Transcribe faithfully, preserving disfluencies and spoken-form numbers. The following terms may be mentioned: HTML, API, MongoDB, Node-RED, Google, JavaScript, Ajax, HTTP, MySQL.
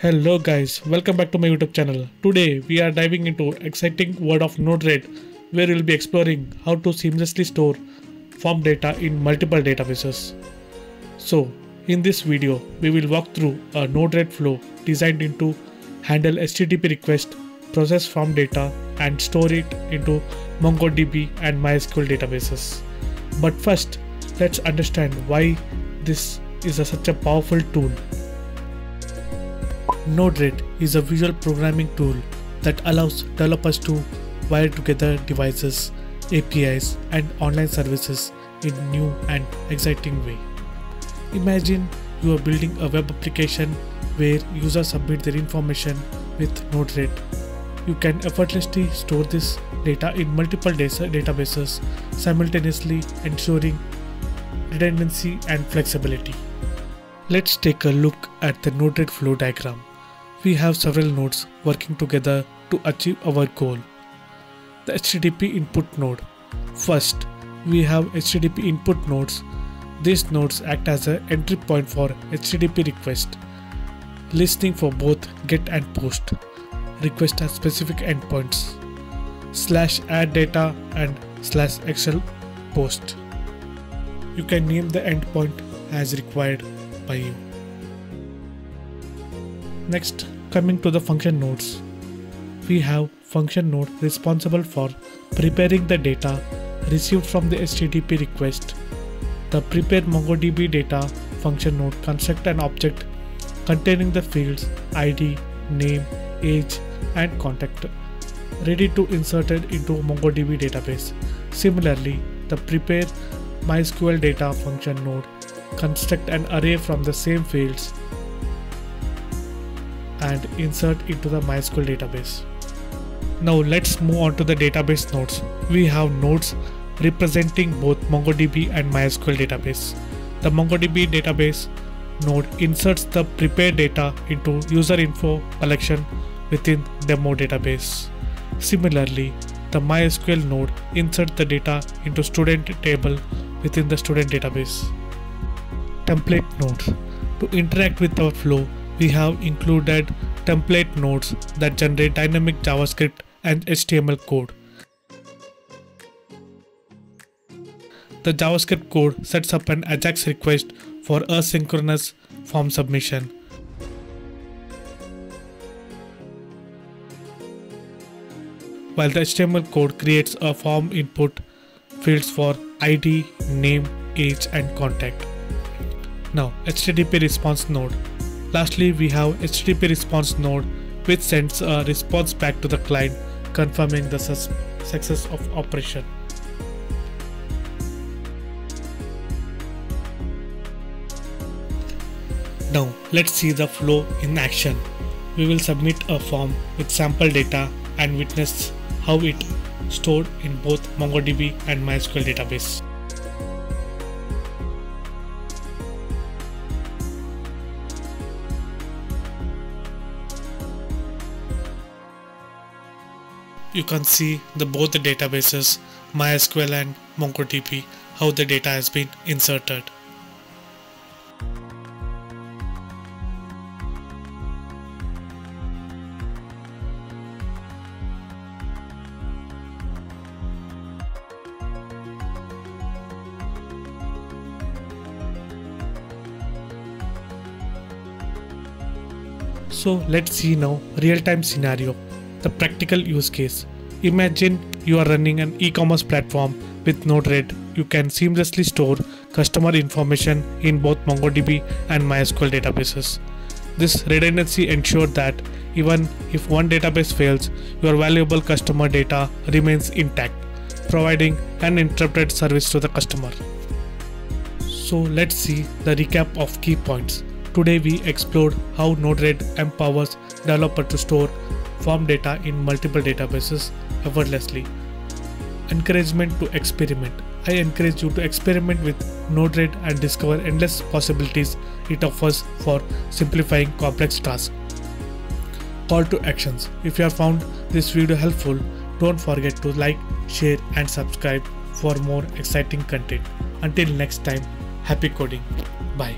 Hello guys, welcome back to my YouTube channel. Today we are diving into exciting world of Node-RED, where we'll be exploring how to seamlessly store form data in multiple databases. So in this video, we will walk through a Node-RED flow designed into handle H T T P request, process form data and store it into MongoDB and MySQL databases. But first, let's understand why this is a, such a powerful tool. Node-RED is a visual programming tool that allows developers to wire together devices, A P Is and online services in a new and exciting way. Imagine you are building a web application where users submit their information with Node-RED. You can effortlessly store this data in multiple databases, simultaneously ensuring redundancy and flexibility. Let's take a look at the Node-RED flow diagram. We have several nodes working together to achieve our goal. The H T T P input node. First, we have H T T P input nodes. These nodes act as an entry point for H T T P request, listening for both GET and POST, request at specific endpoints, slash add data and slash excel POST. You can name the endpoint as required by you. Next, coming to the function nodes. We have function node responsible for preparing the data received from the H T T P request. The prepare MongoDB data function node constructs an object containing the fields I D, name, age and contact, ready to insert it into MongoDB database. Similarly, the prepare MySQL data function node constructs an array from the same fields and insert into the MySQL database. Now let's move on to the database nodes. We have nodes representing both MongoDB and MySQL database. The MongoDB database node inserts the prepared data into user info collection within demo database. Similarly, the MySQL node inserts the data into student table within the student database. Template nodes. To interact with our flow, we have included template nodes that generate dynamic JavaScript and H T M L code. The JavaScript code sets up an Ajax request for asynchronous form submission. While the H T M L code creates a form input fields for I D, name, age and contact. Now H T T P response node. Lastly, we have H T T P response node, which sends a response back to the client confirming the success of operation. Now let's see the flow in action. We will submit a form with sample data and witness how it stored in both MongoDB and MySQL database. You can see the both the databases, MySQL and MongoDB, how the data has been inserted. So let's see now real-time scenario, the practical use case. Imagine you are running an e-commerce platform with Node-RED. You can seamlessly store customer information in both MongoDB and MySQL databases. This redundancy ensures that even if one database fails, your valuable customer data remains intact, providing uninterrupted service to the customer. So let's see the recap of key points. Today we explored how Node-RED empowers developers to store form data in multiple databases effortlessly. Encouragement to experiment. I encourage you to experiment with Node-RED and discover endless possibilities it offers for simplifying complex tasks. Call to actions. If you have found this video helpful, don't forget to like, share and subscribe for more exciting content. Until next time, happy coding. Bye.